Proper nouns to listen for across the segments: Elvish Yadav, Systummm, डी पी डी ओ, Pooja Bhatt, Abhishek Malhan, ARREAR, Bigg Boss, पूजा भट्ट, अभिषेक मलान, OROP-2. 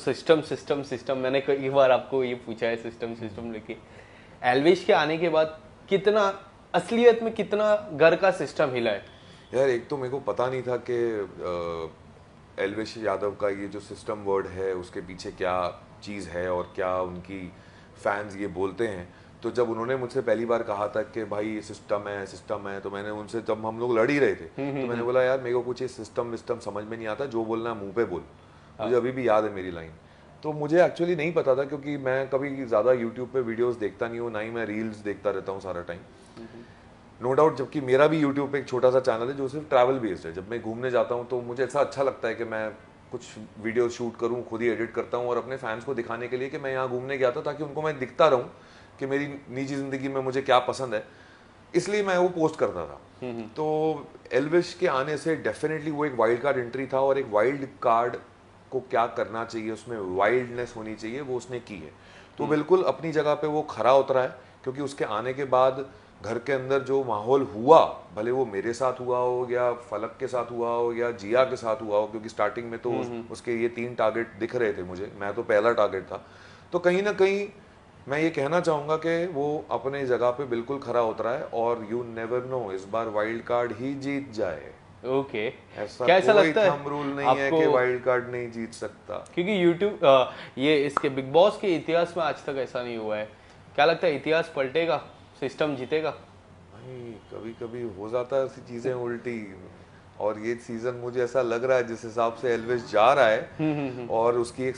System मैंने कई बार आपको ये पूछा है सिस्टम लेके एल्विश के आने के बाद कितना असलियत में कितना घर का सिस्टम हिला है यार। एक तो मेरे को पता नहीं था कि एल्विश यादव का ये जो सिस्टम वर्ड है उसके पीछे क्या चीज़ है और क्या उनकी फैंस ये बोलते हैं। तो जब उन्होंने मुझसे पहली बार कहा था कि भाई सिस्टम है तो मैंने उनसे, जब हम लोग लड़ ही रहे थे तो मैंने बोला यार मेरे को कुछ ये सिस्टम समझ में नहीं आता, जो बोलना मुँह पे बोल। मुझे अभी भी याद है मेरी लाइन। तो मुझे एक्चुअली नहीं पता था क्योंकि मैं कभी ज़्यादा यूट्यूब पे वीडियोस देखता नहीं हूँ, ना ही मैं रील्स देखता रहता हूँ सारा टाइम, नो डाउट। जबकि मेरा भी यूट्यूब पे एक छोटा सा चैनल है जो सिर्फ ट्रैवल बेस्ड है। जब मैं घूमने जाता हूँ तो मुझे ऐसा अच्छा लगता है कि मैं कुछ वीडियो शूट करूँ, खुद ही एडिट करता हूँ और अपने फैंस को दिखाने के लिए कि मैं यहाँ घूमने गया था, ताकि उनको मैं दिखता रहूँ कि मेरी निजी ज़िंदगी में मुझे क्या पसंद है, इसलिए मैं वो पोस्ट करता था। तो एल्विश के आने से डेफिनेटली वो एक वाइल्ड कार्ड एंट्री था और एक वाइल्ड कार्ड को क्या करना चाहिए, उसमें वाइल्डनेस होनी चाहिए, वो उसने की है। तो बिल्कुल अपनी जगह पे वो खरा उतरा है, क्योंकि उसके आने के बाद घर के अंदर जो माहौल हुआ, भले वो मेरे साथ हुआ हो या फलक के साथ हुआ हो या जिया के साथ हुआ हो, क्योंकि स्टार्टिंग में तो उसके ये 3 टारगेट दिख रहे थे मुझे, मैं तो पहला टारगेट था। तो कहीं ना कहीं मैं ये कहना चाहूँगा कि वो अपने जगह पे बिल्कुल खरा उतरा है और यू नेवर नो इस बार वाइल्ड कार्ड ही जीत जाए। ओके, क्या ऐसा लगता है? थंब रूल नहीं है कि वाइल्ड कार्ड नहीं जीत सकता, क्योंकि यूट्यूब ये इसके बिग बॉस के इतिहास में आज तक ऐसा नहीं हुआ है। क्या लगता है इतिहास पलटेगा, सिस्टम जीतेगा? भाई कभी कभी हो जाता है ऐसी चीजें उल्टी, और ये सीजन मुझे ऐसा लग रहा है जिस हिसाब से एल्विश जा रहा है और उसकी एक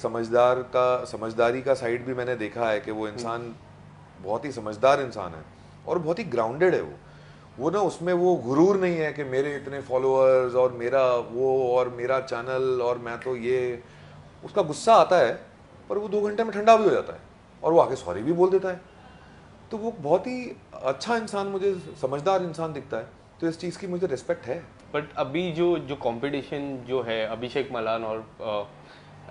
समझदारी का साइड भी मैंने देखा है कि वो इंसान बहुत ही समझदार इंसान है और बहुत ही ग्राउंडेड है। वो ना उसमें वो गुरूर नहीं है कि मेरे इतने फॉलोअर्स और मेरा वो और मेरा चैनल और मैं तो ये, उसका गुस्सा आता है पर वो 2 घंटे में ठंडा भी हो जाता है और वो आके सॉरी भी बोल देता है। तो वो बहुत ही अच्छा इंसान, मुझे समझदार इंसान दिखता है, तो इस चीज़ की मुझे रिस्पेक्ट है। बट अभी जो कॉम्पिटिशन जो है अभिषेक मलान और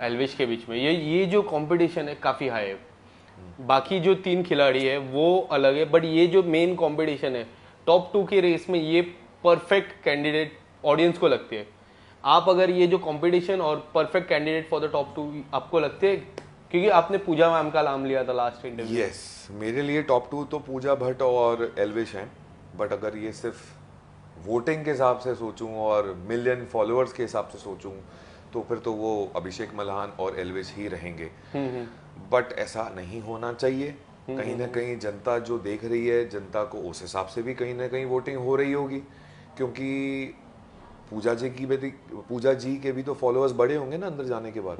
एल्विश के बीच में, ये जो कॉम्पिटिशन है काफ़ी हाई है। बाकी जो 3 खिलाड़ी है वो अलग है, बट ये जो मेन कॉम्पिटिशन है टॉप 2 की रेस में, ये परफेक्ट कैंडिडेट ऑडियंस को लगते हैं। आप अगर ये जो कंपटीशन और perfect candidate for the top 2 आपको लगते हैं, क्योंकि आपने पूजा मैम का नाम लिया था लास्ट इंटरव्यू। यस, मेरे लिए टॉप 2 तो पूजा भट्ट और एल्विश हैं, बट अगर ये सिर्फ वोटिंग के हिसाब से सोचूं और मिलियन फॉलोअर्स के हिसाब से सोचूं तो फिर तो वो अभिषेक मल्हान और एल्विश ही रहेंगे। बट ऐसा नहीं होना चाहिए। कहीं ना कहीं जनता जो देख रही है, जनता को उस हिसाब से भी कहीं ना कहीं वोटिंग हो रही होगी, क्योंकि पूजा जी के भी तो फॉलोअर्स बड़े होंगे ना अंदर जाने के बाद।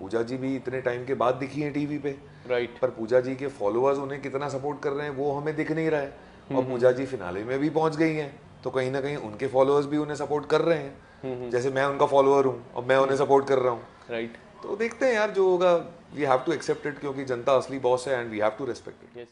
पूजा जी भी इतने टाइम के बाद दिखी है टीवी पे, राइट। पर पूजा जी के फॉलोअर्स उन्हें कितना सपोर्ट कर रहे हैं वो हमें दिख नहीं रहा है, और पूजा जी फिनाले में भी पहुंच गई हैं, तो कहीं ना कहीं उनके फॉलोअर्स भी उन्हें सपोर्ट कर रहे हैं, जैसे मैं उनका फॉलोअर हूँ और मैं उन्हें सपोर्ट कर रहा हूँ, राइट। तो देखते हैं यार जो होगा, we have to accept it, क्योंकि जनता असली बॉस है and we have to respect it.